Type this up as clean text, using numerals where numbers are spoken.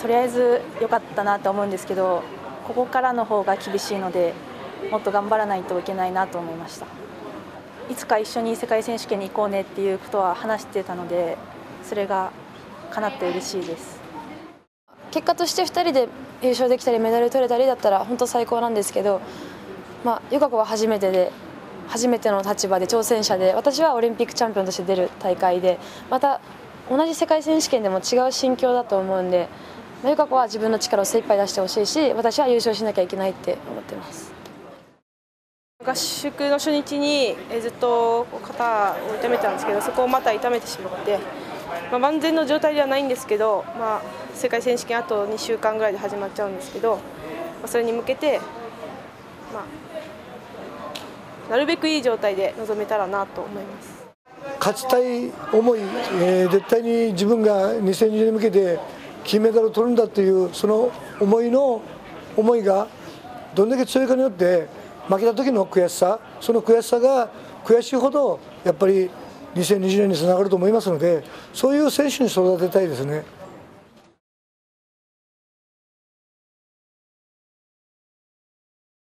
とりあえず良かったなと思うんですけど、ここからの方が厳しいのでもっと頑張らないといけないなと思いました。いつか一緒に世界選手権に行こうねっていうことは話してたので、それが叶って嬉しいです。結果として2人で優勝できたりメダル取れたりだったら本当最高なんですけど、友香子は初めての立場で挑戦者で、私はオリンピックチャンピオンとして出る大会で、また同じ世界選手権でも違う心境だと思うんで、友香子は自分の力を精一杯出してほしいし、私は優勝しなきゃいけないって思ってます。合宿の初日にずっと肩を痛めたんですけど、そこをまた痛めてしまって、万全の状態ではないんですけど、世界選手権あと2週間ぐらいで始まっちゃうんですけど、それに向けて、なるべくいい状態で臨めたらなと思います。勝ちたい思い、絶対に自分が2020年に向けて金メダルを取るんだというその思いがどれだけ強いかによって、負けた時の悔しさ、その悔しさが悔しいほどやっぱり2020年につながると思いますので、そういう選手に育てたいですね。